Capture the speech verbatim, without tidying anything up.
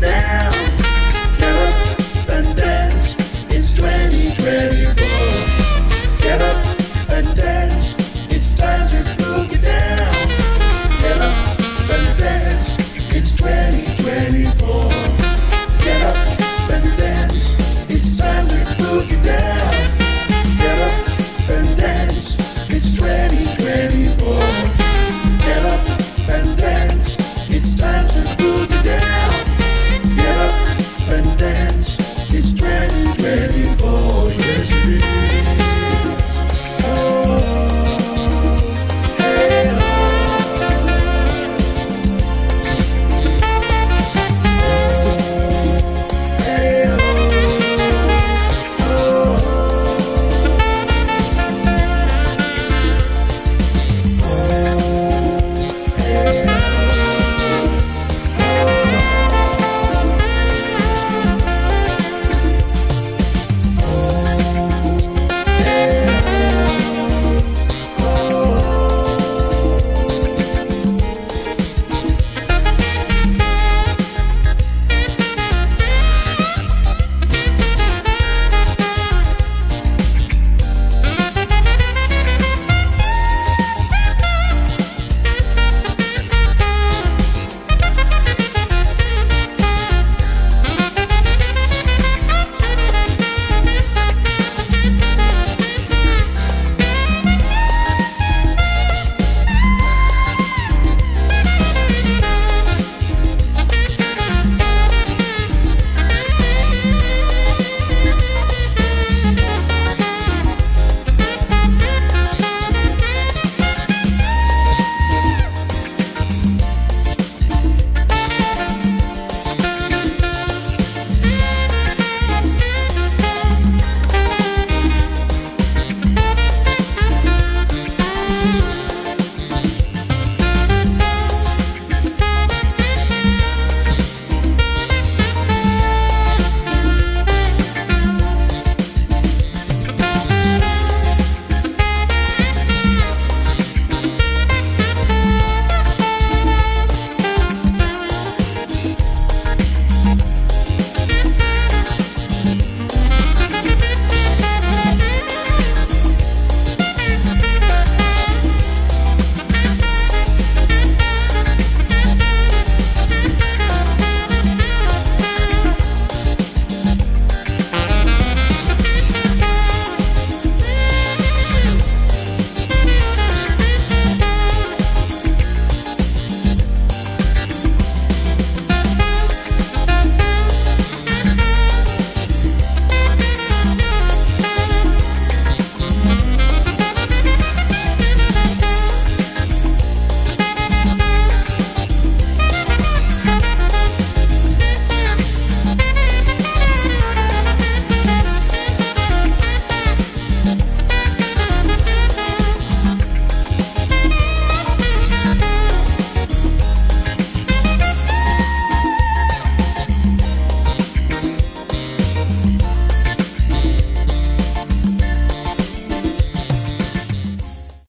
down.